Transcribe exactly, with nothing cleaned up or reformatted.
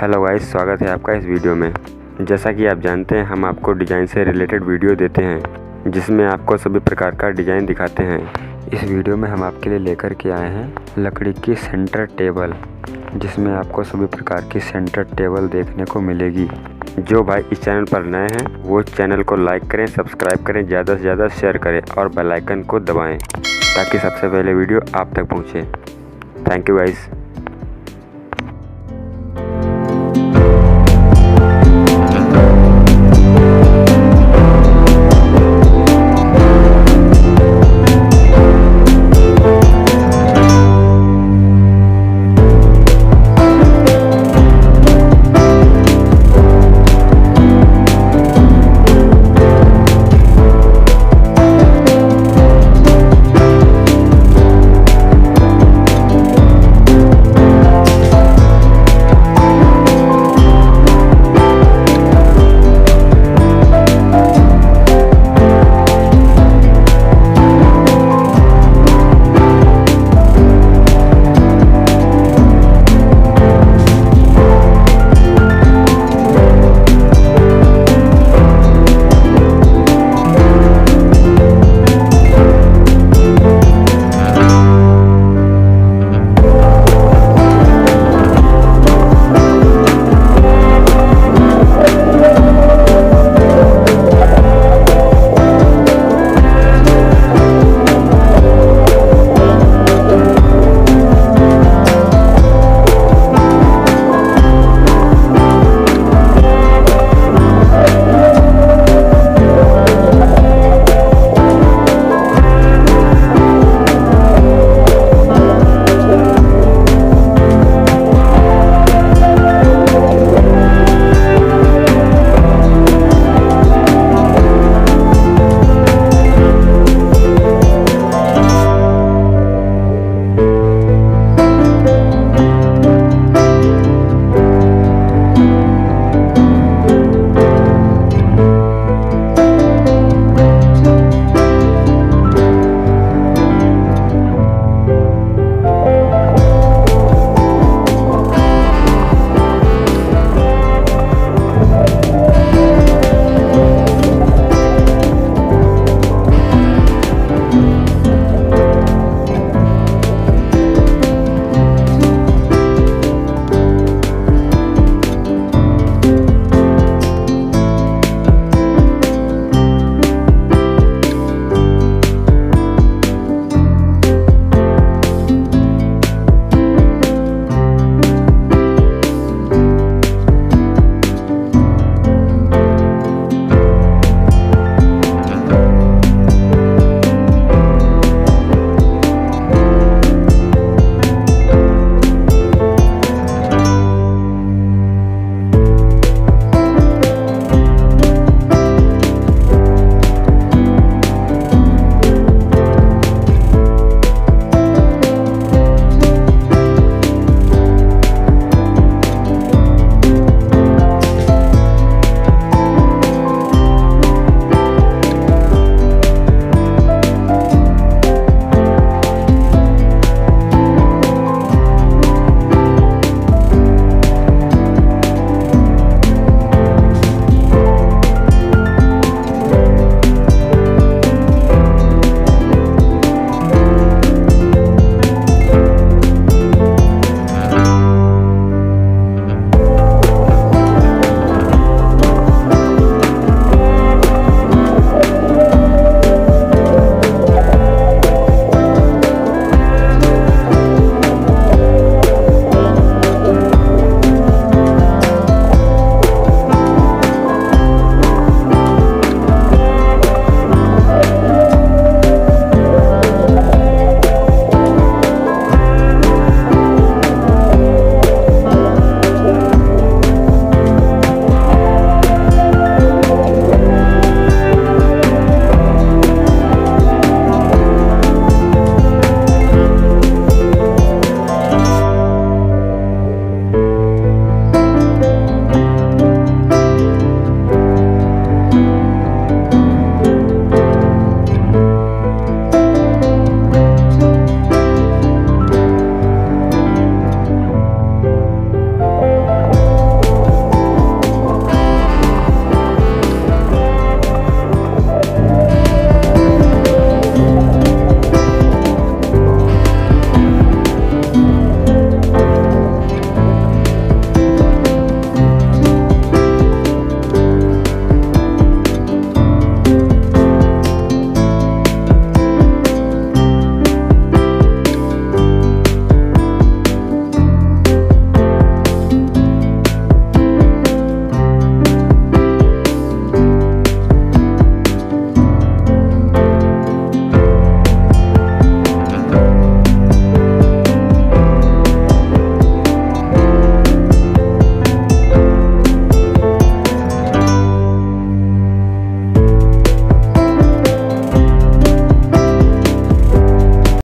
Hello guys, स्वागत है आपका इस वीडियो में। जैसा कि आप जानते हैं, हम आपको डिज़ाइन से रिलेटेड वीडियो देते हैं जिसमें आपको सभी प्रकार का डिज़ाइन दिखाते हैं। इस वीडियो में हम आपके लिए लेकर के आए हैं लकड़ी की सेंटर टेबल, जिसमें आपको सभी प्रकार की सेंटर टेबल देखने को मिलेगी। जो भाई इस चैनल पर नए हैं वो चैनल को लाइक करें, सब्सक्राइब करें, ज़्यादा से ज़्यादा शेयर करें और बेल आइकन को दबाएँ ताकि सबसे पहले वीडियो आप तक पहुँचे। Thank you guys.